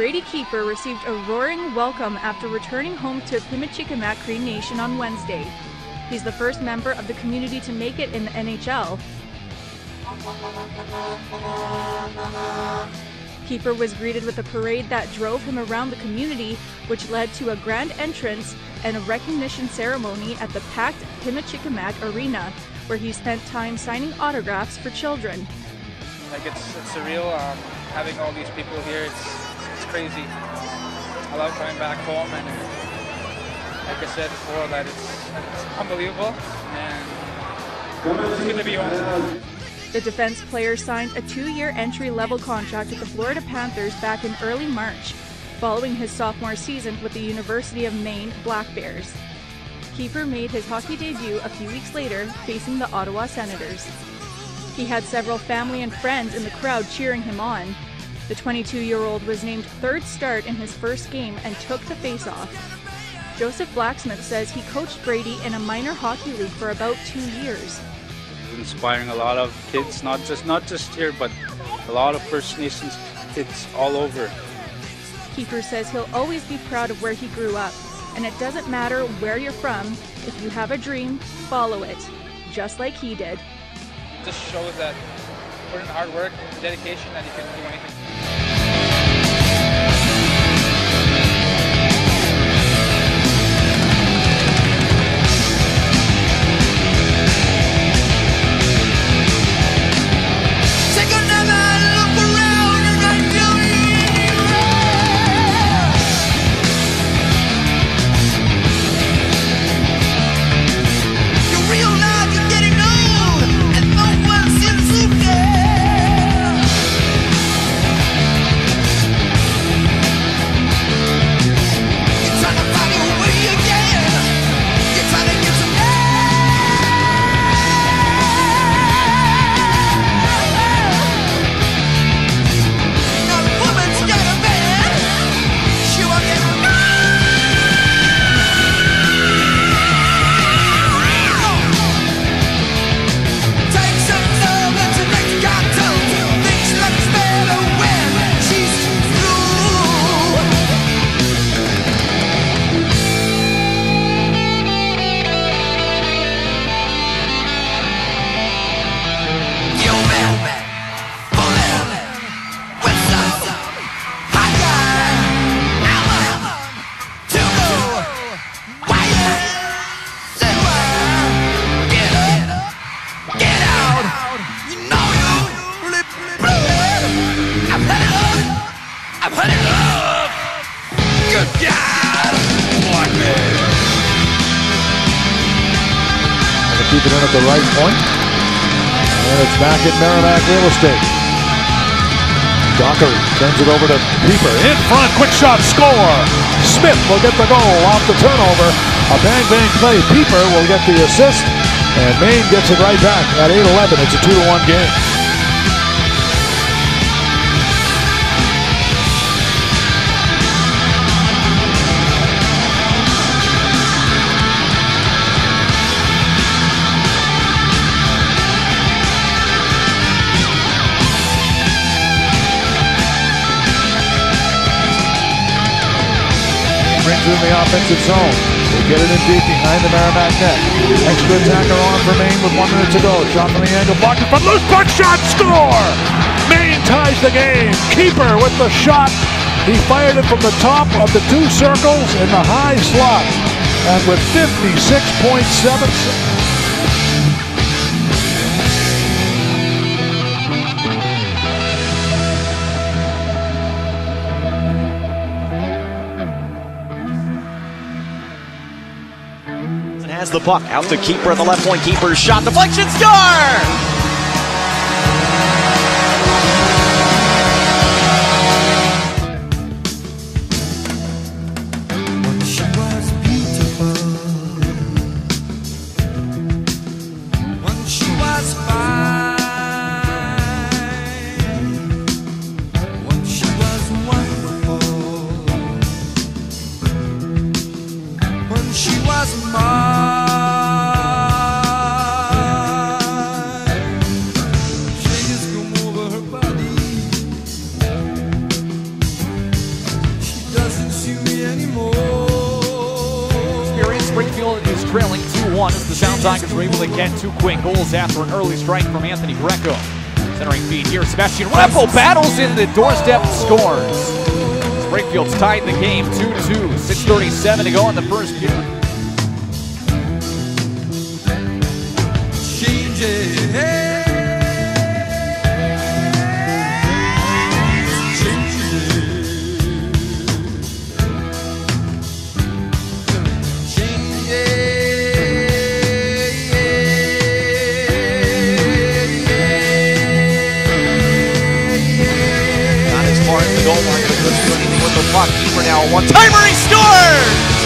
Brady Keeper received a roaring welcome after returning home to Pimichikamak Cree Nation on Wednesday. He's the first member of the community to make it in the NHL. Keeper was greeted with a parade that drove him around the community, which led to a grand entrance and a recognition ceremony at the packed Pimichikamak Arena, where he spent time signing autographs for children. Like it's surreal having all these people here. It's crazy. I love coming back home, and like I said before, that it's unbelievable, and it's good to be home. The defense player signed a 2-year entry-level contract with the Florida Panthers back in early March, following his sophomore season with the University of Maine Black Bears. Keeper made his hockey debut a few weeks later, facing the Ottawa Senators. He had several family and friends in the crowd cheering him on. The 22-year-old was named third start in his first game and took the face-off. Joseph Blacksmith says he coached Brady in a minor hockey league for about 2 years. Inspiring a lot of kids, not just here, but a lot of First Nations kids all over. Keeper says he'll always be proud of where he grew up, and it doesn't matter where you're from. If you have a dream, follow it, just like he did. It just shows that put in hard work, dedication, that you can do anything. Keep it in at the right point. And it's back at Merrimack Real Estate. Dockery sends it over to Keeper. In front, quick shot, score! Smith will get the goal off the turnover. A bang-bang play. Keeper will get the assist. And Maine gets it right back at 8-11. It's a 2-1 game. In the offensive zone. They get it in deep behind the Merrimack net. Extra attacker on for Maine with 1 minute to go. Shot from the angle, blocked in front, loose puck shot, score! Maine ties the game. Keeper with the shot. He fired it from the top of the two circles in the high slot. And with 56.7 seconds. Has the puck out to Keeper at the left point. Keeper's shot, deflection, score! When she was beautiful, when she was fine, when she was wonderful, when she was mine. trailing 2-1 as the Sound Tigers were able to get two quick goals after an early strike from Anthony Greco. Centering feed here, Sebastian Ruffo battles in the doorstep, scores. Springfield's tied the game 2-2, 6:37 to go in the first period. Not as far as the goal line, but he couldn't do anything with the puck. Keeper now, one timer, he scores!